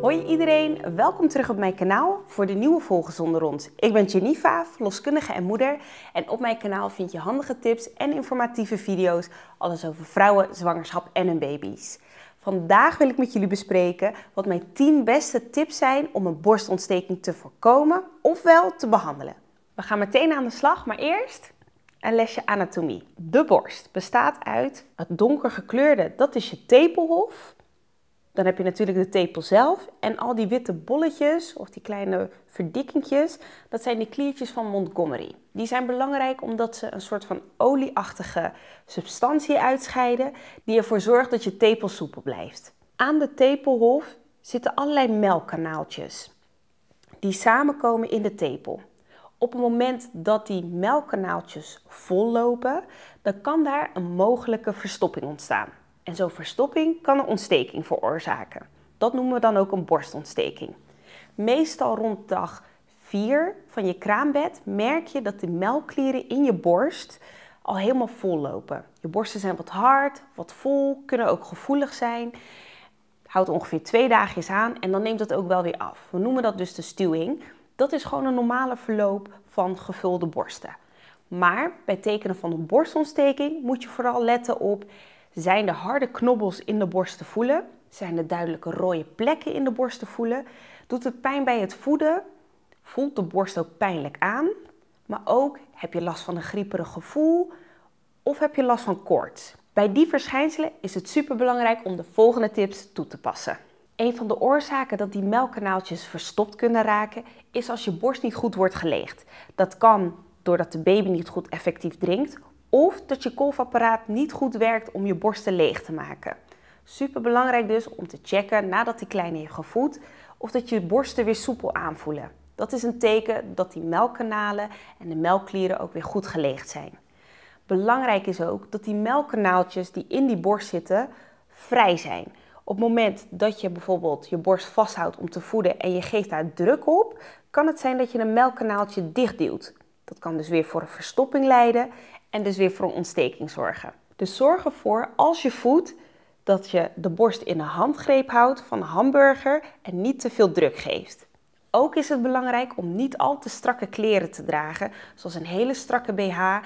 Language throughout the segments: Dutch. Hoi iedereen, welkom terug op mijn kanaal voor de nieuwe Volgezonde Rond. Ik ben Jennifer, verloskundige en moeder. En op mijn kanaal vind je handige tips en informatieve video's, alles over vrouwen, zwangerschap en hun baby's. Vandaag wil ik met jullie bespreken wat mijn 10 beste tips zijn om een borstontsteking te voorkomen ofwel te behandelen. We gaan meteen aan de slag, maar eerst een lesje anatomie. De borst bestaat uit het donker gekleurde, dat is je tepelhof. Dan heb je natuurlijk de tepel zelf en al die witte bolletjes of die kleine verdikkingjes, dat zijn de kliertjes van Montgomery. Die zijn belangrijk omdat ze een soort van olieachtige substantie uitscheiden die ervoor zorgt dat je tepel soepel blijft. Aan de tepelhof zitten allerlei melkkanaaltjes die samenkomen in de tepel. Op het moment dat die melkkanaaltjes vollopen, dan kan daar een mogelijke verstopping ontstaan. En zo'n verstopping kan een ontsteking veroorzaken. Dat noemen we dan ook een borstontsteking. Meestal rond dag 4 van je kraambed merk je dat de melkklieren in je borst al helemaal vol lopen. Je borsten zijn wat hard, wat vol, kunnen ook gevoelig zijn. Houdt ongeveer 2 dagjes aan en dan neemt dat ook wel weer af. We noemen dat dus de stuwing. Dat is gewoon een normale verloop van gevulde borsten. Maar bij tekenen van een borstontsteking moet je vooral letten op: zijn de harde knobbels in de borst te voelen? Zijn er duidelijke rode plekken in de borst te voelen? Doet het pijn bij het voeden? Voelt de borst ook pijnlijk aan? Maar ook, heb je last van een grieperig gevoel? Of heb je last van koorts? Bij die verschijnselen is het superbelangrijk om de volgende tips toe te passen. Een van de oorzaken dat die melkkanaaltjes verstopt kunnen raken, is als je borst niet goed wordt geleegd. Dat kan doordat de baby niet goed effectief drinkt, of dat je kolfapparaat niet goed werkt om je borsten leeg te maken. Super belangrijk dus om te checken nadat die kleine heeft gevoed of dat je borsten weer soepel aanvoelen. Dat is een teken dat die melkkanalen en de melkklieren ook weer goed geleegd zijn. Belangrijk is ook dat die melkkanaaltjes die in die borst zitten vrij zijn. Op het moment dat je bijvoorbeeld je borst vasthoudt om te voeden en je geeft daar druk op, kan het zijn dat je een melkkanaaltje dichtduwt. Dat kan dus weer voor een verstopping leiden en dus weer voor een ontsteking zorgen. Dus zorg ervoor als je voedt dat je de borst in een handgreep houdt van een hamburger en niet te veel druk geeft. Ook is het belangrijk om niet al te strakke kleren te dragen, zoals een hele strakke BH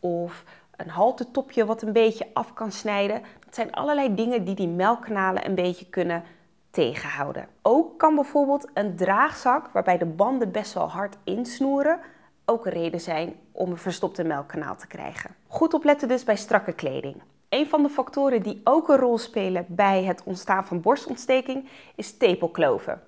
of een haltertopje wat een beetje af kan snijden. Dat zijn allerlei dingen die die melkkanalen een beetje kunnen tegenhouden. Ook kan bijvoorbeeld een draagzak waarbij de banden best wel hard insnoeren ook een reden zijn om een verstopte melkkanaal te krijgen. Goed opletten dus bij strakke kleding. Een van de factoren die ook een rol spelen bij het ontstaan van borstontsteking is tepelkloven.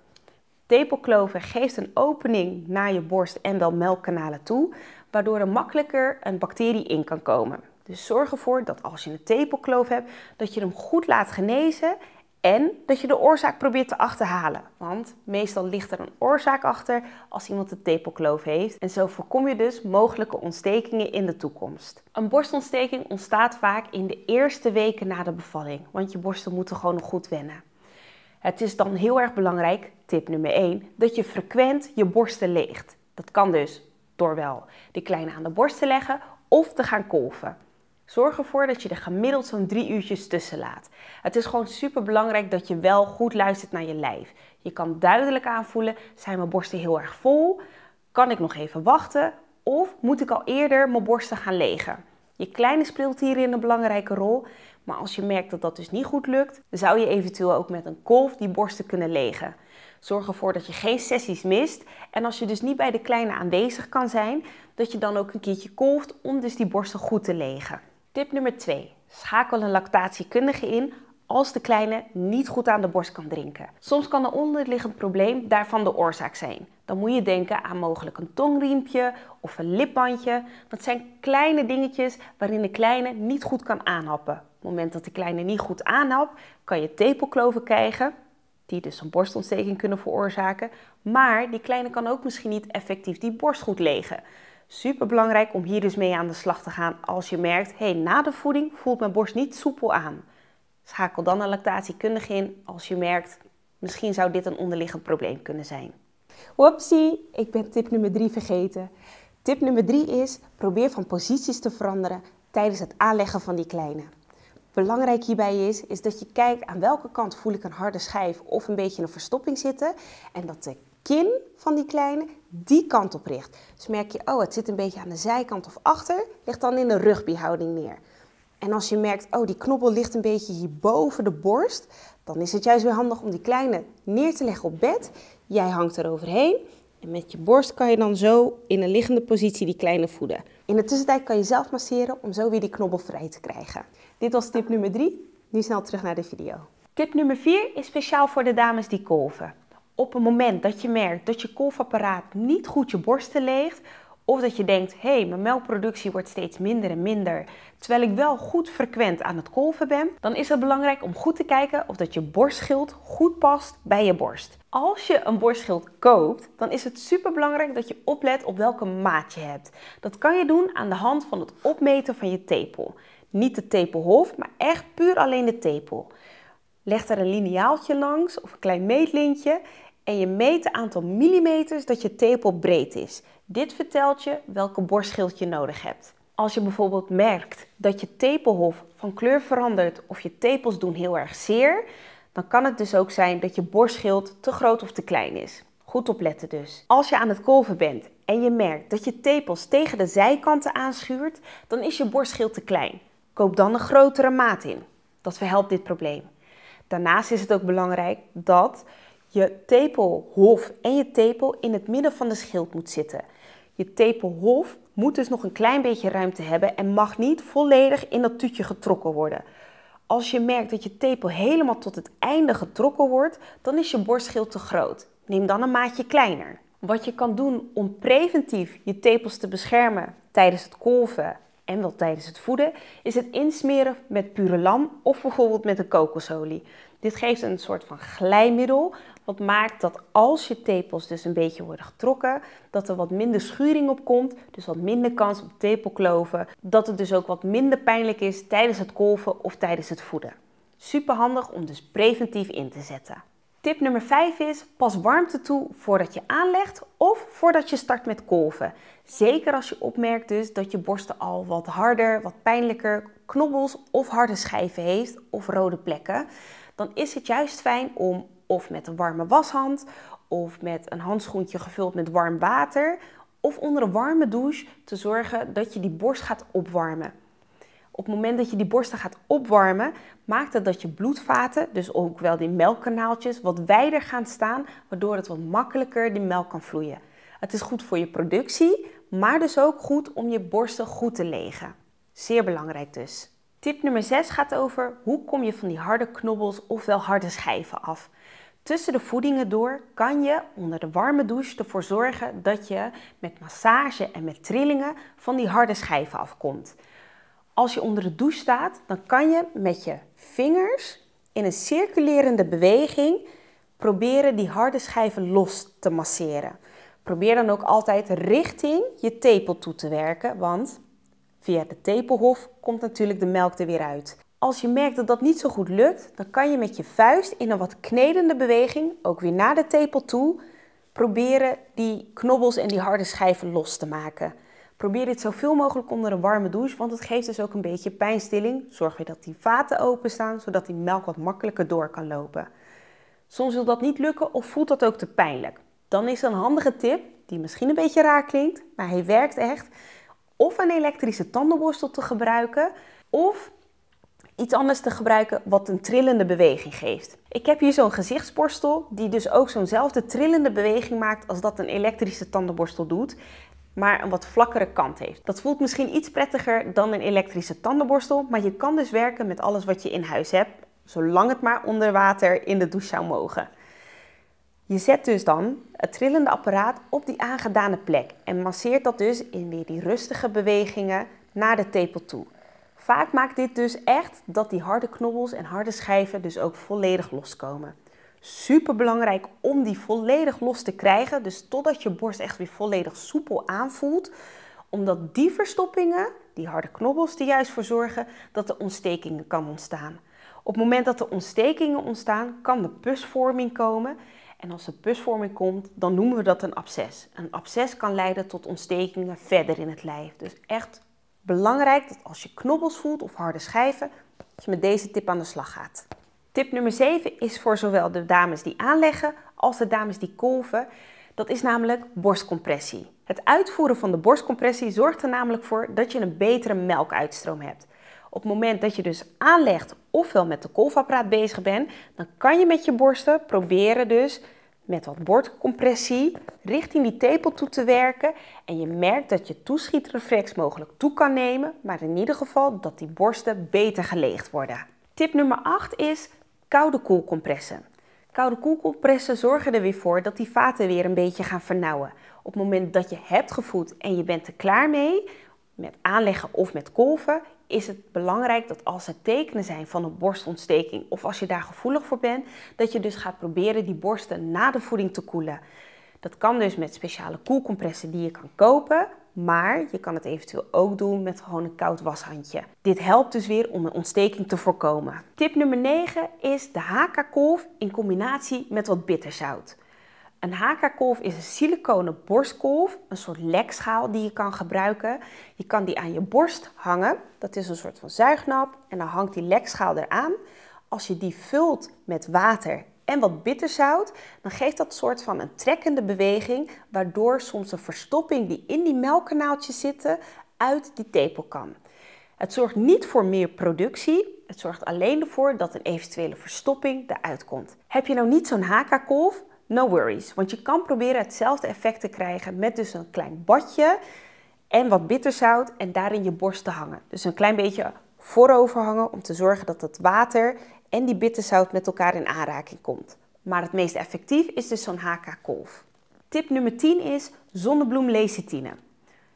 Tepelkloven geeft een opening naar je borst en wel melkkanalen toe, waardoor er makkelijker een bacterie in kan komen. Dus zorg ervoor dat als je een tepelkloof hebt, dat je hem goed laat genezen en dat je de oorzaak probeert te achterhalen. Want meestal ligt er een oorzaak achter als iemand een tepelkloof heeft. En zo voorkom je dus mogelijke ontstekingen in de toekomst. Een borstontsteking ontstaat vaak in de eerste weken na de bevalling. Want je borsten moeten gewoon nog goed wennen. Het is dan heel erg belangrijk, tip nummer 1, dat je frequent je borsten leegt. Dat kan dus door wel de kleine aan de borst te leggen of te gaan kolven. Zorg ervoor dat je er gemiddeld zo'n 3 uurtjes tussen laat. Het is gewoon super belangrijk dat je wel goed luistert naar je lijf. Je kan duidelijk aanvoelen, zijn mijn borsten heel erg vol? Kan ik nog even wachten? Of moet ik al eerder mijn borsten gaan legen? Je kleine speelt hierin een belangrijke rol. Maar als je merkt dat dat dus niet goed lukt, dan zou je eventueel ook met een kolf die borsten kunnen legen. Zorg ervoor dat je geen sessies mist. En als je dus niet bij de kleine aanwezig kan zijn, dat je dan ook een keertje kolft om dus die borsten goed te legen. Tip nummer 2. Schakel een lactatiekundige in als de kleine niet goed aan de borst kan drinken. Soms kan een onderliggend probleem daarvan de oorzaak zijn. Dan moet je denken aan mogelijk een tongriempje of een lipbandje. Dat zijn kleine dingetjes waarin de kleine niet goed kan aanhappen. Op het moment dat de kleine niet goed aanhapt, kan je tepelkloven krijgen, die dus een borstontsteking kunnen veroorzaken. Maar die kleine kan ook misschien niet effectief die borst goed legen. Super belangrijk om hier dus mee aan de slag te gaan als je merkt, hey, na de voeding voelt mijn borst niet soepel aan. Schakel dan een lactatiekundige in als je merkt, misschien zou dit een onderliggend probleem kunnen zijn. Whoopsie, ik ben tip nummer 3 vergeten. Tip nummer 3 is, probeer van posities te veranderen tijdens het aanleggen van die kleine. Belangrijk hierbij is dat je kijkt aan welke kant voel ik een harde schijf of een beetje een verstopping zitten. En dat de kin van die kleine die kant op richt. Dus merk je, oh het zit een beetje aan de zijkant of achter, leg dan in de rugbyhouding neer. En als je merkt, oh die knobbel ligt een beetje hier boven de borst, dan is het juist weer handig om die kleine neer te leggen op bed. Jij hangt er overheen. En met je borst kan je dan zo in een liggende positie die kleine voeden. In de tussentijd kan je zelf masseren om zo weer die knobbel vrij te krijgen. Dit was tip nummer 3. Nu snel terug naar de video. Tip nummer 4 is speciaal voor de dames die kolven. Op het moment dat je merkt dat je kolfapparaat niet goed je borsten leegt, of dat je denkt, hé, mijn melkproductie wordt steeds minder en minder, terwijl ik wel goed frequent aan het kolven ben, dan is het belangrijk om goed te kijken of dat je borstschild goed past bij je borst. Als je een borstschild koopt, dan is het superbelangrijk dat je oplet op welke maat je hebt. Dat kan je doen aan de hand van het opmeten van je tepel. Niet de tepelhoofd, maar echt puur alleen de tepel. Leg er een liniaaltje langs of een klein meetlintje en je meet het aantal millimeters dat je tepel breed is. Dit vertelt je welke borstschild je nodig hebt. Als je bijvoorbeeld merkt dat je tepelhof van kleur verandert of je tepels doen heel erg zeer, dan kan het dus ook zijn dat je borstschild te groot of te klein is. Goed opletten dus. Als je aan het kolven bent en je merkt dat je tepels tegen de zijkanten aanschuurt, dan is je borstschild te klein. Koop dan een grotere maat in. Dat verhelpt dit probleem. Daarnaast is het ook belangrijk dat je tepelhof en je tepel in het midden van de schild moet zitten. Je tepelhof moet dus nog een klein beetje ruimte hebben en mag niet volledig in dat tuutje getrokken worden. Als je merkt dat je tepel helemaal tot het einde getrokken wordt, dan is je borstschild te groot. Neem dan een maatje kleiner. Wat je kan doen om preventief je tepels te beschermen tijdens het kolven en wel tijdens het voeden, is het insmeren met pure lam of bijvoorbeeld met een kokosolie. Dit geeft een soort van glijmiddel, wat maakt dat als je tepels dus een beetje worden getrokken, dat er wat minder schuring op komt, dus wat minder kans op tepelkloven, dat het dus ook wat minder pijnlijk is tijdens het kolven of tijdens het voeden. Super handig om dus preventief in te zetten. Tip nummer 5 is, pas warmte toe voordat je aanlegt of voordat je start met kolven. Zeker als je opmerkt dus dat je borsten al wat harder, wat pijnlijker, knobbels of harde schijven heeft of rode plekken. Dan is het juist fijn om of met een warme washand of met een handschoentje gevuld met warm water of onder een warme douche te zorgen dat je die borst gaat opwarmen. Op het moment dat je die borsten gaat opwarmen, maakt het dat je bloedvaten, dus ook wel die melkkanaaltjes, wat wijder gaan staan, waardoor het wat makkelijker die melk kan vloeien. Het is goed voor je productie, maar dus ook goed om je borsten goed te legen. Zeer belangrijk dus. Tip nummer 6 gaat over hoe kom je van die harde knobbels ofwel harde schijven af. Tussen de voedingen door kan je onder de warme douche ervoor zorgen dat je met massage en met trillingen van die harde schijven afkomt. Als je onder de douche staat, dan kan je met je vingers in een circulerende beweging proberen die harde schijven los te masseren. Probeer dan ook altijd richting je tepel toe te werken, want via de tepelhof komt natuurlijk de melk er weer uit. Als je merkt dat dat niet zo goed lukt, dan kan je met je vuist in een wat knedende beweging, ook weer naar de tepel toe, proberen die knobbels en die harde schijven los te maken. Probeer dit zoveel mogelijk onder een warme douche, want het geeft dus ook een beetje pijnstilling. Zorg weer dat die vaten openstaan, zodat die melk wat makkelijker door kan lopen. Soms wil dat niet lukken of voelt dat ook te pijnlijk. Dan is een handige tip, die misschien een beetje raar klinkt, maar hij werkt echt. Of een elektrische tandenborstel te gebruiken, of iets anders te gebruiken wat een trillende beweging geeft. Ik heb hier zo'n gezichtsborstel, die dus ook zo'nzelfde trillende beweging maakt als dat een elektrische tandenborstel doet, maar een wat vlakkere kant heeft. Dat voelt misschien iets prettiger dan een elektrische tandenborstel, maar je kan dus werken met alles wat je in huis hebt, zolang het maar onder water in de douche zou mogen. Je zet dus dan het trillende apparaat op die aangedane plek en masseert dat dus in weer die rustige bewegingen naar de tepel toe. Vaak maakt dit dus echt dat die harde knobbels en harde schijven dus ook volledig loskomen. Super belangrijk om die volledig los te krijgen, dus totdat je borst echt weer volledig soepel aanvoelt. Omdat die verstoppingen, die harde knobbels, er juist voor zorgen dat er ontstekingen kan ontstaan. Op het moment dat er ontstekingen ontstaan, kan de pusvorming komen. En als de pusvorming komt, dan noemen we dat een absces. Een absces kan leiden tot ontstekingen verder in het lijf. Dus echt belangrijk dat als je knobbels voelt of harde schijven, dat je met deze tip aan de slag gaat. Tip nummer 7 is voor zowel de dames die aanleggen als de dames die kolven. Dat is namelijk borstcompressie. Het uitvoeren van de borstcompressie zorgt er namelijk voor dat je een betere melkuitstroom hebt. Op het moment dat je dus aanlegt ofwel met de kolfapparaat bezig bent, dan kan je met je borsten proberen dus met wat borstcompressie richting die tepel toe te werken. En je merkt dat je toeschietreflex mogelijk toe kan nemen, maar in ieder geval dat die borsten beter geleegd worden. Tip nummer 8 is koude koelcompressen. Koude koelcompressen zorgen er weer voor dat die vaten weer een beetje gaan vernauwen. Op het moment dat je hebt gevoed en je bent er klaar mee, met aanleggen of met kolven, is het belangrijk dat als er tekenen zijn van een borstontsteking of als je daar gevoelig voor bent, dat je dus gaat proberen die borsten na de voeding te koelen. Dat kan dus met speciale koelcompressen die je kan kopen, maar je kan het eventueel ook doen met gewoon een koud washandje. Dit helpt dus weer om een ontsteking te voorkomen. Tip nummer 9 is de Haakaa-kolf in combinatie met wat bitterzout. Een Haakaa-kolf is een siliconen borstkolf, een soort lekschaal die je kan gebruiken. Je kan die aan je borst hangen, dat is een soort van zuignap en dan hangt die lekschaal eraan. Als je die vult met water en wat bitterzout, dan geeft dat soort van een trekkende beweging, waardoor soms de verstopping die in die melkkanaaltjes zitten uit die tepel kan. Het zorgt niet voor meer productie, het zorgt alleen ervoor dat een eventuele verstopping eruit komt. Heb je nou niet zo'n Haakaa-kolf? No worries, want je kan proberen hetzelfde effect te krijgen met dus een klein badje en wat bitterzout en daarin je borst te hangen. Dus een klein beetje voorover hangen om te zorgen dat het water en die bitterzout met elkaar in aanraking komt. Maar het meest effectief is dus zo'n Haakaa-kolf. Tip nummer 10 is zonnebloem lecithine.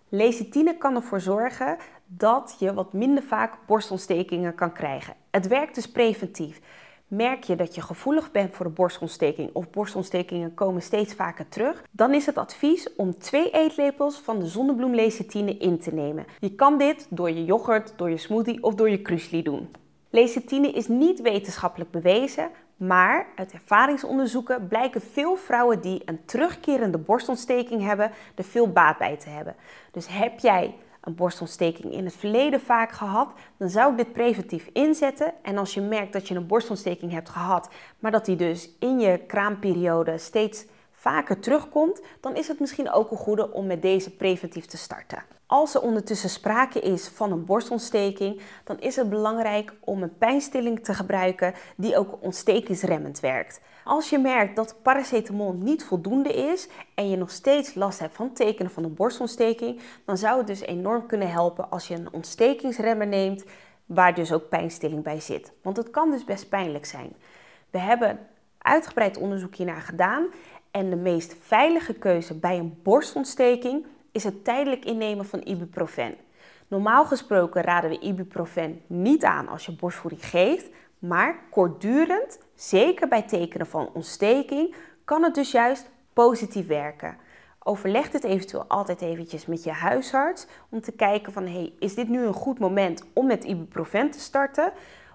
Lecithine kan ervoor zorgen dat je wat minder vaak borstontstekingen kan krijgen. Het werkt dus preventief. Merk je dat je gevoelig bent voor een borstontsteking of borstontstekingen komen steeds vaker terug, dan is het advies om 2 eetlepels van de zonnebloem lecithine in te nemen. Je kan dit door je yoghurt, door je smoothie of door je kruisli doen. Lecithine is niet wetenschappelijk bewezen, maar uit ervaringsonderzoeken blijken veel vrouwen die een terugkerende borstontsteking hebben, er veel baat bij te hebben. Dus heb jij een borstontsteking in het verleden vaak gehad, dan zou ik dit preventief inzetten. En als je merkt dat je een borstontsteking hebt gehad, maar dat die dus in je kraamperiode steeds vaker terugkomt, dan is het misschien ook een goede om met deze preventief te starten. Als er ondertussen sprake is van een borstontsteking, dan is het belangrijk om een pijnstilling te gebruiken die ook ontstekingsremmend werkt. Als je merkt dat paracetamol niet voldoende is en je nog steeds last hebt van tekenen van een borstontsteking, dan zou het dus enorm kunnen helpen als je een ontstekingsremmer neemt waar dus ook pijnstilling bij zit. Want het kan dus best pijnlijk zijn. We hebben uitgebreid onderzoek hiernaar gedaan en de meest veilige keuze bij een borstontsteking is het tijdelijk innemen van ibuprofen. Normaal gesproken raden we ibuprofen niet aan als je borstvoeding geeft, maar kortdurend, zeker bij tekenen van ontsteking, kan het dus juist positief werken. Overleg dit eventueel altijd eventjes met je huisarts om te kijken van hey, is dit nu een goed moment om met ibuprofen te starten?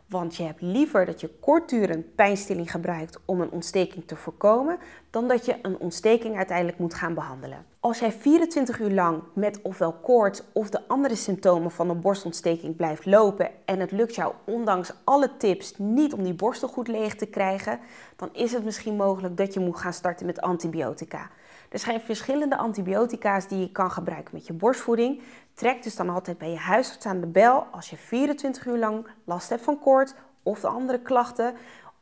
Want je hebt liever dat je kortdurend pijnstilling gebruikt om een ontsteking te voorkomen, dan dat je een ontsteking uiteindelijk moet gaan behandelen. Als jij 24 uur lang met ofwel koorts of de andere symptomen van een borstontsteking blijft lopen en het lukt jou ondanks alle tips niet om die borsten goed leeg te krijgen, dan is het misschien mogelijk dat je moet gaan starten met antibiotica. Er zijn verschillende antibiotica's die je kan gebruiken met je borstvoeding. Trek dus dan altijd bij je huisarts aan de bel als je 24 uur lang last hebt van koorts of de andere klachten,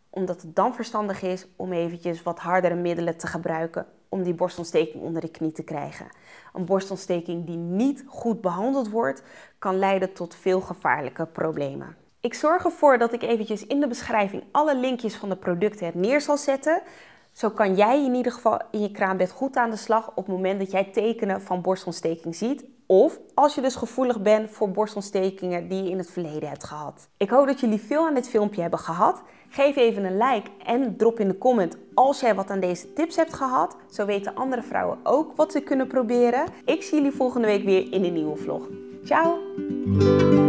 omdat het dan verstandig is om eventjes wat hardere middelen te gebruiken om die borstontsteking onder de knie te krijgen. Een borstontsteking die niet goed behandeld wordt, kan leiden tot veel gevaarlijke problemen. Ik zorg ervoor dat ik eventjes in de beschrijving alle linkjes van de producten neer zal zetten. Zo kan jij in ieder geval in je kraambed goed aan de slag op het moment dat jij tekenen van borstontsteking ziet. Of als je dus gevoelig bent voor borstontstekingen die je in het verleden hebt gehad. Ik hoop dat jullie veel aan dit filmpje hebben gehad. Geef even een like en drop in de comment als jij wat aan deze tips hebt gehad. Zo weten andere vrouwen ook wat ze kunnen proberen. Ik zie jullie volgende week weer in een nieuwe vlog. Ciao!